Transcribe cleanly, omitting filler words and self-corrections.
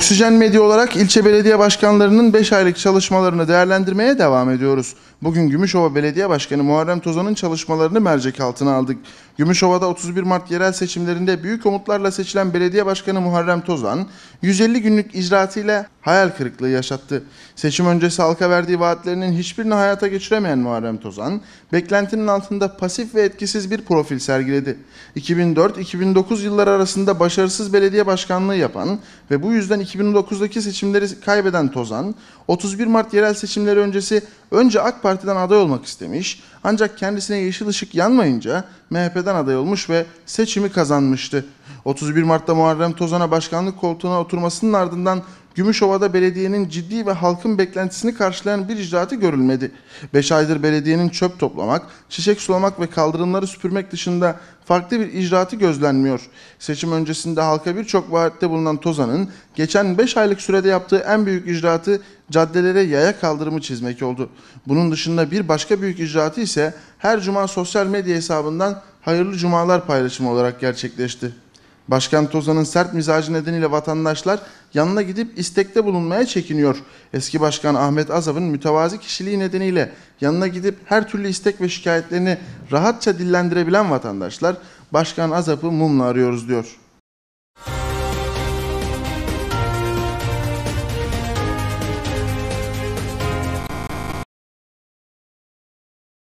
Oxijen Medya olarak ilçe belediye başkanlarının 5 aylık çalışmalarını değerlendirmeye devam ediyoruz. Bugün Gümüşova Belediye Başkanı Muharrem Tozan'ın çalışmalarını mercek altına aldık. Gümüşova'da 31 Mart yerel seçimlerinde büyük umutlarla seçilen Belediye Başkanı Muharrem Tozan, 150 günlük icraatıyla hayal kırıklığı yaşattı. Seçim öncesi halka verdiği vaatlerinin hiçbirini hayata geçiremeyen Muharrem Tozan, beklentinin altında pasif ve etkisiz bir profil sergiledi. 2004-2009 yılları arasında başarısız belediye başkanlığı yapan ve bu yüzden 2009'daki seçimleri kaybeden Tozan, 31 Mart yerel seçimleri öncesi AK Parti'den aday olmak istemiş, ancak kendisine yeşil ışık yanmayınca MHP'den aday olmuş ve seçimi kazanmıştı. 31 Mart'ta Muharrem Tozan'a başkanlık koltuğuna oturmasının ardından Gümüşova'da belediyenin ciddi ve halkın beklentisini karşılayan bir icraatı görülmedi. 5 aydır belediyenin çöp toplamak, çiçek sulamak ve kaldırımları süpürmek dışında farklı bir icraatı gözlenmiyor. Seçim öncesinde halka birçok vaatte bulunan Tozan'ın geçen 5 aylık sürede yaptığı en büyük icraatı caddelere yaya kaldırımı çizmek oldu. Bunun dışında bir başka büyük icraatı ise her cuma sosyal medya hesabından hayırlı cumalar paylaşımı olarak gerçekleşti. Başkan Tozan'ın sert mizacı nedeniyle vatandaşlar yanına gidip istekte bulunmaya çekiniyor. Eski başkan Ahmet Azap'ın mütevazi kişiliği nedeniyle yanına gidip her türlü istek ve şikayetlerini rahatça dillendirebilen vatandaşlar, "Başkan Azap'ı mumla arıyoruz" diyor.